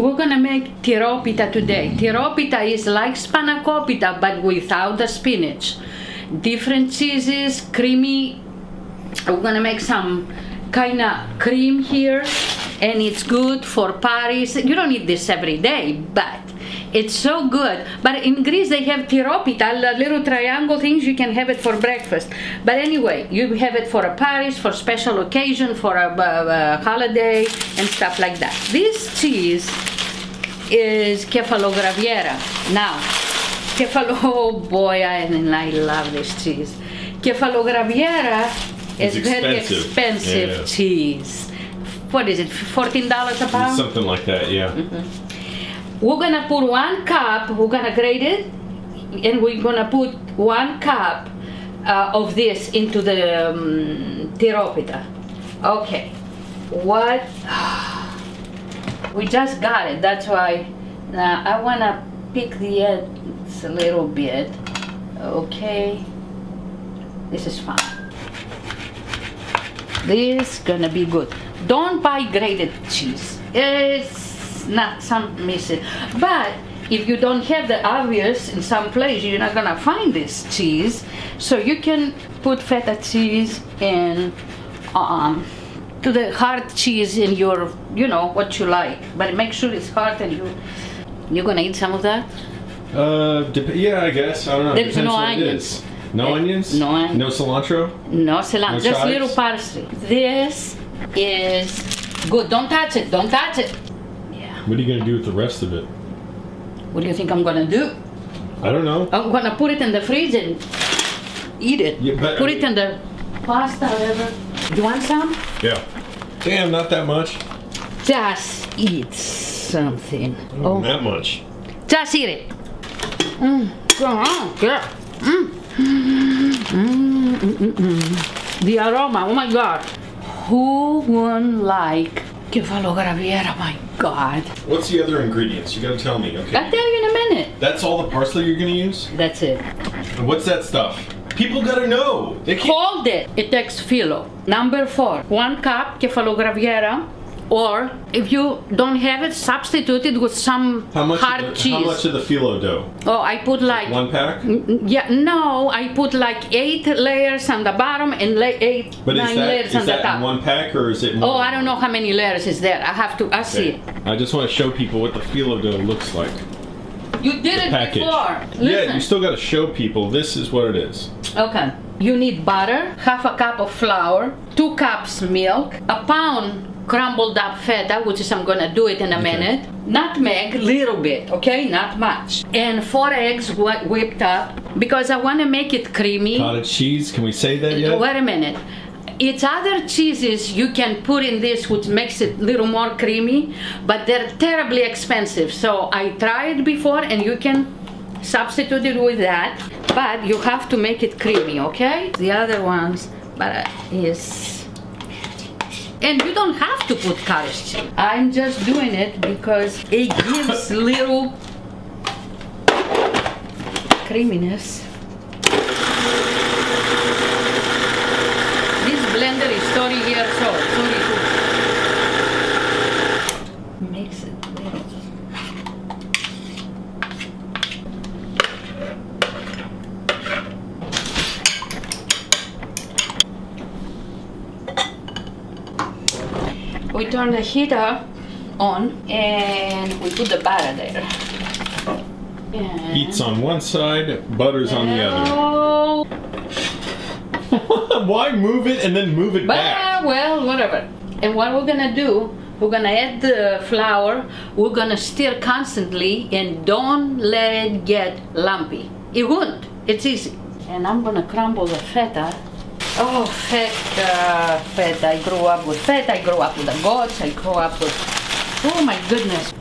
We're gonna make tiropita today. Tiropita is like spanakopita but without the spinach. Different cheeses, creamy. We're gonna make some kind of cream here, and it's good for parties. You don't eat this every day, but it's so good. But in Greece they have tiropita, little triangle things. You can have it for breakfast, but anyway, you have it for a party, for special occasion, for a holiday and stuff like that. This cheese is kefalograviera. Now oh boy, I love this cheese. Kefalograviera is very expensive cheese. What is it, $14 a pound? Something like that, yeah. Mm-hmm. We're gonna put 1 cup, we're gonna grate it, and we're gonna put 1 cup of this into the tiropita. Okay, what? We just got it, that's why. Now I wanna pick the ends a little bit. Okay, this is fine. This is gonna be good. Don't buy grated cheese. It's not some missing, but if you don't have the obvious in some place, you're not gonna find this cheese, so you can put feta cheese in to the hard cheese in your, you know, what you like, but make sure it's hard. And you're gonna eat some of that. Yeah, I guess, I don't know. There's no onions. No onions, no onions, no cilantro, no just little parsley. This is good. Don't touch it, don't touch it. What are you gonna do with the rest of it? What do you think I'm gonna do? I don't know. I'm gonna put it in the fridge and eat it. Yeah, but put it in the pasta, whatever. You want some? Yeah. Damn, not that much. Just eat something. Oh, that much. Just eat it. Come on, girl. The aroma. Oh my God. Who wouldn't like kefalograviera? My God. What's the other ingredients? You gotta tell me, okay? I'll tell you in a minute. That's all the parsley you're gonna use? That's it. And what's that stuff? People gotta know. They can't. Hold it. It takes phyllo. Number 4. 1 cup kefalograviera, or if you don't have it, substitute it with some hard cheese. How much of the phyllo dough? Oh, I put like 1 pack? Yeah, no, I put like 8 layers on the bottom and 9 layers on the top. But is that in 1 pack or is it more? Oh, I don't know how many layers is there. I have to, I see it. I just want to show people what the phyllo dough looks like. You did it before. Listen. Yeah, you still got to show people. This is what it is. Okay. You need butter, 1/2 cup of flour, 2 cups milk, 1 pound crumbled up feta, which is I'm gonna do it in a minute. Nutmeg, little bit, okay, not much. And 4 eggs whipped up because I wanna make it creamy. Cottage cheese, can we say that yet? Wait a minute. It's other cheeses you can put in this which makes it a little more creamy, but they're terribly expensive. So I tried before and you can substitute it with that, but you have to make it creamy, okay? The other ones, but is. And you don't have to put cottage cheese. I'm just doing it because it gives little creaminess. This blender is 30 years old, 32. Mix it little. We turn the heater on and we put the butter there. And heat's on one side, butter's on the other. Why move it and then move it back? Well, whatever. And what we're gonna do, we're gonna add the flour, we're gonna stir constantly and don't let it get lumpy. It won't, it's easy. And I'm gonna crumble the feta. Oh, feta. I grew up with feta, I grew up with the goats, I grew up with, oh my goodness.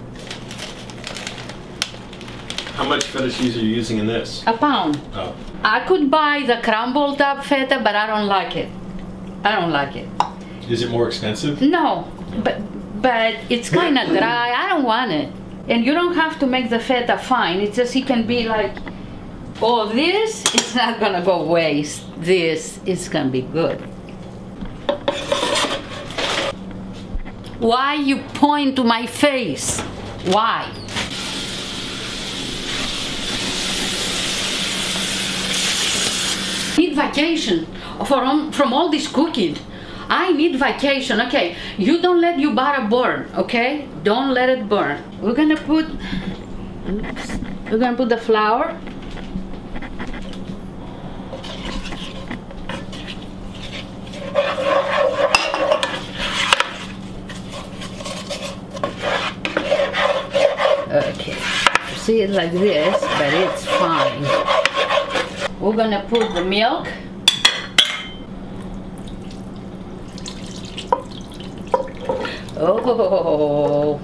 How much feta cheese are you using in this? 1 pound. Oh. I could buy the crumbled up feta, but I don't like it. I don't like it. Is it more expensive? No, but it's kind of dry, I don't want it. And you don't have to make the feta fine, it's just it can be like, oh, this is not gonna go waste. This is gonna be good. Why you point to my face? Why? Need vacation from all this cooking. I need vacation. Okay, you don't let your butter burn. Okay, don't let it burn. We're gonna put, oops, we're gonna put the flour. Okay, see it like this, but it's fine. We're gonna put the milk. Oh,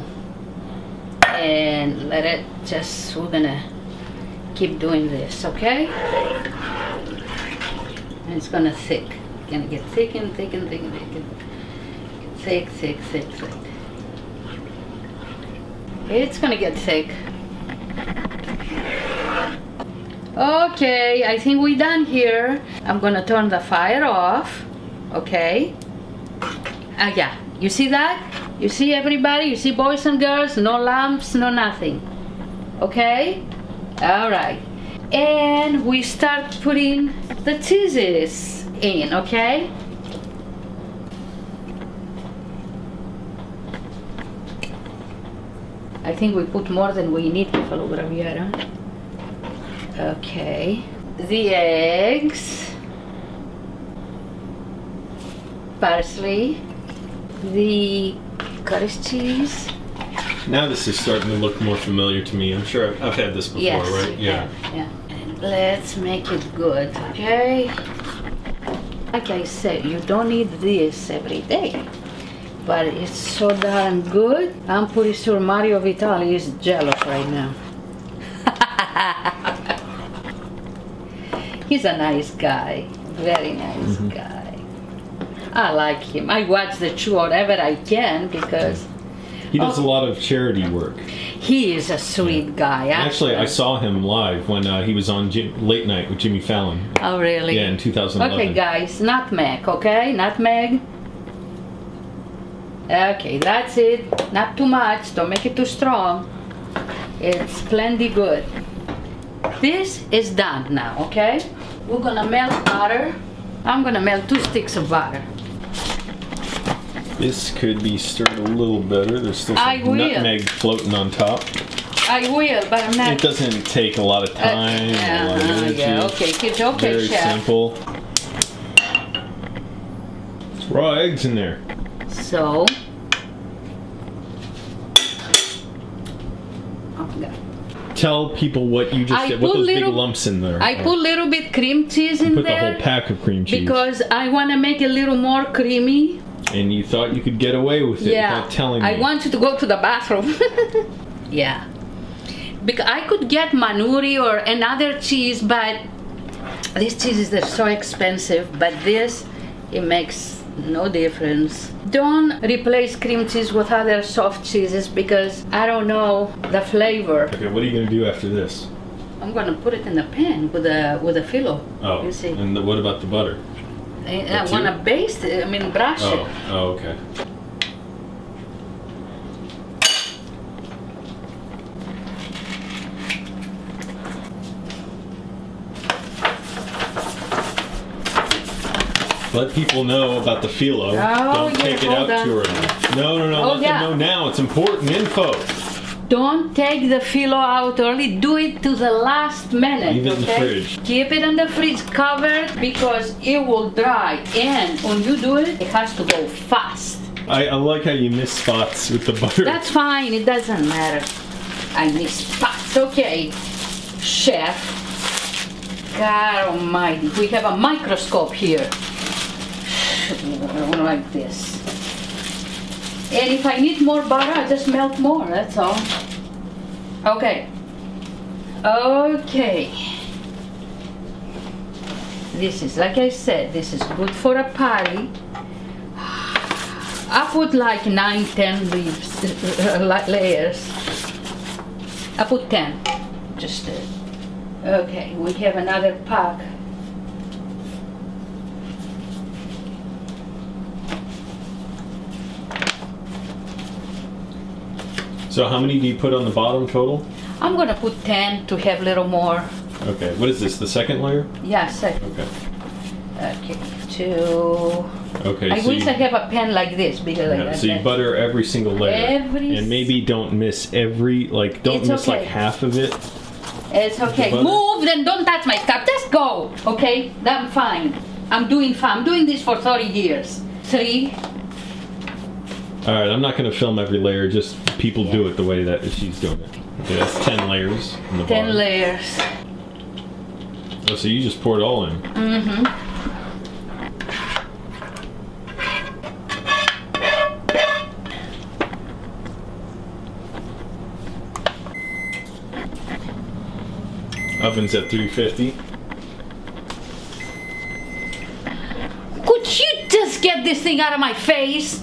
and let it just, we're gonna keep doing this, okay? And it's gonna thick, gonna get thick and thick and thick and thick and thick, thick, thick, thick. It's gonna get thick. Okay, I think we're done here. I'm gonna turn the fire off, okay? Yeah, you see that? You see everybody, you see boys and girls, no lumps, no nothing. Okay? All right. And we start putting the cheeses in, okay? I think we put more than we need, kefalograviera. Okay. The eggs. Parsley. The cottage cheese. Now this is starting to look more familiar to me. I'm sure I've had this before, yes, right? Yeah. Yeah. And let's make it good, okay? Like I said, you don't eat this every day, but it's so darn good. I'm pretty sure Mario Vitali is jealous right now. He's a nice guy, very nice guy. I like him. I watch the show whatever I can because he does a lot of charity work. He is a sweet guy. Actually, I saw him live when he was on Late Night with Jimmy Fallon. Oh, really? Yeah, in 2011. Okay, guys, nutmeg, okay? Nutmeg. Okay, that's it. Not too much. Don't make it too strong. It's plenty good. This is done now, okay? We're gonna melt butter. I'm gonna melt 2 sticks of butter. This could be stirred a little better. There's still some nutmeg floating on top. I will, but I'm not... It doesn't take a lot of time, a lot of energy. Yeah, okay, it's okay, very chef. Very simple. There's raw eggs in there. So... Tell people what you just said, what those little, big lumps in there. I put a little bit cream cheese in there. Put the whole pack of cream cheese. Because I want to make it a little more creamy. And you thought you could get away with it without telling me. I want you to go to the bathroom. Yeah. Because I could get manuri or another cheese, but these cheeses are so expensive. But this, it makes no difference. Don't replace cream cheese with other soft cheeses because I don't know the flavor. Okay, what are you going to do after this? I'm going to put it in the pan with a phyllo. Oh, you see. And what about the butter? I want to baste it, I mean brush it. Oh, okay. Let people know about the phyllo. Don't take it out too early. No. Let them know now. It's important info. Don't take the phyllo out early. Do it to the last minute. Leave it in the fridge. Keep it in the fridge covered because it will dry. And when you do it, it has to go fast. I like how you miss spots with the butter. That's fine. It doesn't matter. I miss spots. Okay, chef. God almighty. We have a microscope here. Like this, and if I need more butter, I just melt more. That's all. Okay. Okay. This is, like I said, this is good for a party. I put like 9, 10 leaves, layers. I put 10. Just okay. We have another pack. So how many do you put on the bottom total? I'm going to put 10 to have a little more. Okay, what is this, the second layer? Yeah, second. Okay. Okay, two. Okay, I wish I have a pen like this because I got you butter every single layer. And maybe don't miss every, like, don't miss like half of it. It's okay. Move, then don't touch my cup. Just go, okay? I'm fine. I'm doing this for 30 years. Three. All right, I'm not going to film every layer. Just people do it the way that she's doing it. Okay, that's 10 layers. In the 10 bottom. Layers. Oh, so you just pour it all in. Mm-hmm. Oven's at 350. Could you just get this thing out of my face?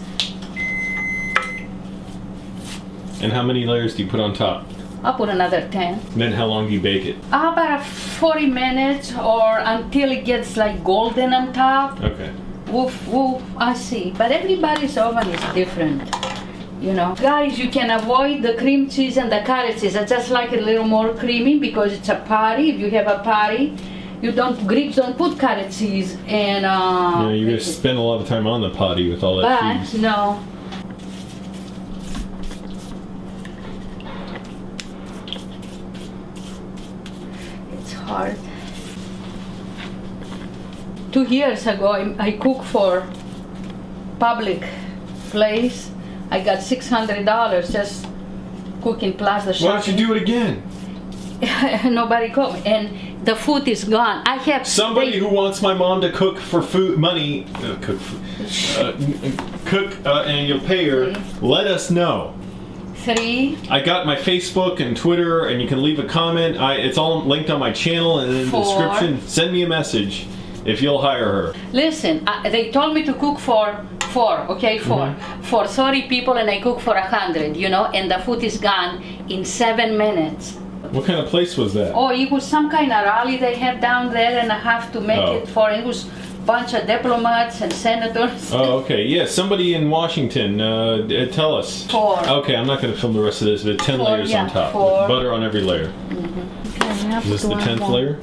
And how many layers do you put on top? I'll put another 10. And then how long do you bake it? About 40 minutes or until it gets like golden on top. Okay. Woof, woof, I see. But everybody's oven is different. You know, guys, you can avoid the cream cheese and the cottage cheese. I just like it a little more creamy because it's a party. If you have a party, you don't, Greeks don't put cottage cheese and yeah, you're gonna spend a lot of time on the party with all that cheese. No. It's hard. 2 years ago, I cooked for public place. I got $600 just cooking plus the shopping. Why don't you do it again? Nobody cooked, and the food is gone. I have somebody who wants my mom to cook for food, money, cook, and you'll pay her. Let us know. Three. I got my Facebook and Twitter, and you can leave a comment. It's all linked on my channel and in the description. Send me a message if you'll hire her. Listen, they told me to cook for. For 30 people, and I cook for 100, you know, and the food is gone in 7 minutes. What kind of place was that? Oh, it was some kind of rally they had down there, and I have to make it for, it was a bunch of diplomats and senators. Oh, okay, yeah, somebody in Washington, tell us. Four. Okay, I'm not going to film the rest of this, but 10 layers on top. Butter on every layer. Okay, is this the 10th layer?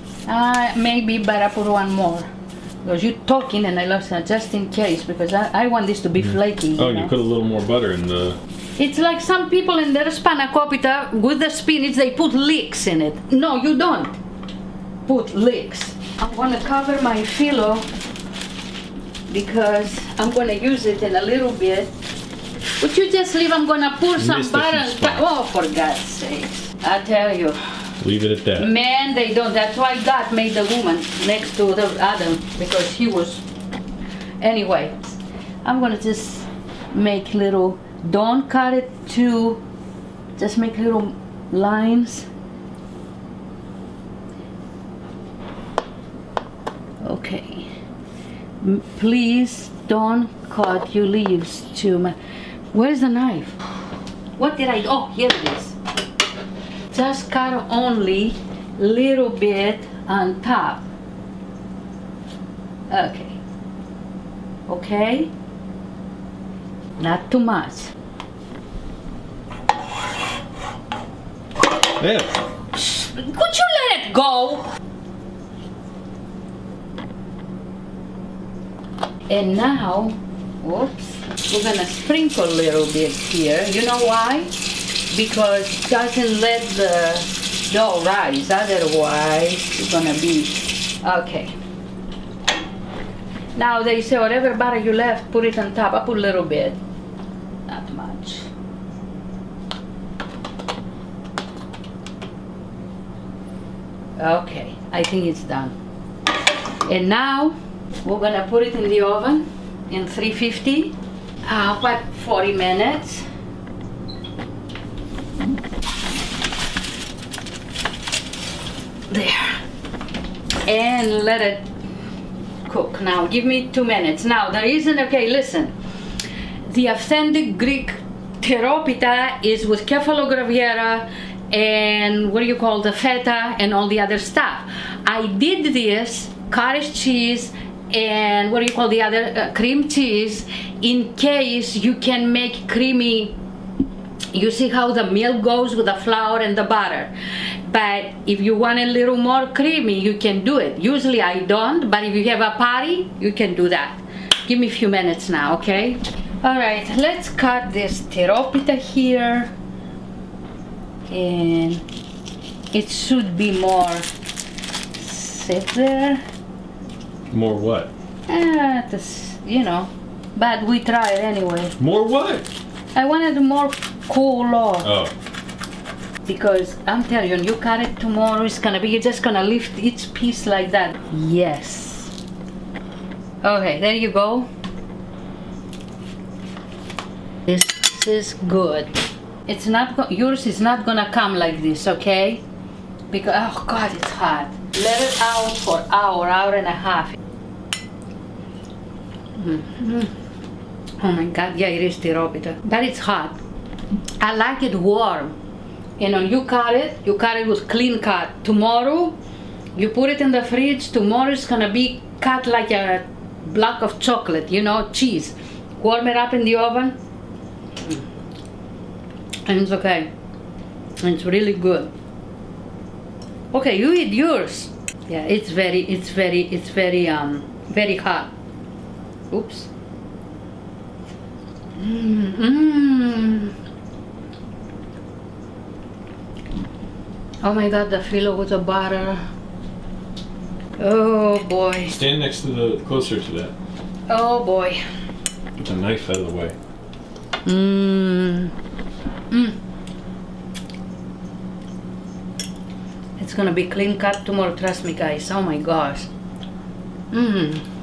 Maybe, but I put one more. Because you're talking and I lost it just in case, because I want this to be flaky. You know? You put a little more butter in the... It's like some people in their spanakopita with the spinach, they put leeks in it. No, you don't put leeks. I'm going to cover my phyllo because I'm going to use it in a little bit. Would you just leave? I'm going to pour some butter. Oh, for God's sake. I tell you. Leave it at that. Man, they don't. That's why God made the woman next to the Adam, because he was... Anyway, I'm going to just make little... Don't cut it too. Just make little lines. Okay. Please don't cut your leaves too much. Where's the knife? What did I... Oh, here it is. Just cut only a little bit on top. Okay. Okay? Not too much. Yeah. Could you let it go? And now, whoops, we're gonna sprinkle a little bit here. You know why? Because it doesn't let the dough rise, otherwise it's gonna be okay. Now they say whatever butter you left, put it on top. I put a little bit, not much. Okay, I think it's done. And now we're gonna put it in the oven in 350 about 40 minutes. There, and let it cook. Now give me 2 minutes. Now the reason, okay, listen, the authentic Greek tiropita is with kefalograviera and what do you call the feta and all the other stuff. I did this cottage cheese and what do you call the other cream cheese in case you can make creamy You see how the milk goes with the flour and the butter. But if you want a little more creamy, you can do it. Usually I don't, but if you have a party, you can do that. Give me a few minutes now, okay? All right, let's cut this tiropita here. And it should be more, sit there. More what? This, you know, but we try it anyway. More what? I wanted more cool off. Oh. Because I'm telling you, you cut it tomorrow, it's gonna be, you're just gonna lift each piece like that. Yes. Okay, there you go. This is good. It's not, yours is not gonna come like this, okay? Because, oh God, it's hot. Let it out for an hour, hour and a half. Mm-hmm. Oh my God, yeah, it is tiropita. But it's hot. I like it warm. You know, you cut it with clean cut. Tomorrow, you put it in the fridge. Tomorrow it's gonna be cut like a block of chocolate, you know, cheese. Warm it up in the oven. And it's okay. And it's really good. Okay, you eat yours. Yeah, it's very hot. Oops. Mm-hmm. Oh my God, the phyllo with the butter. Oh boy. Stand next to the, closer to that. Oh boy. Get the knife out of the way. Mmm. Mm. It's gonna be clean cut tomorrow, trust me guys. Oh my gosh. Mmm.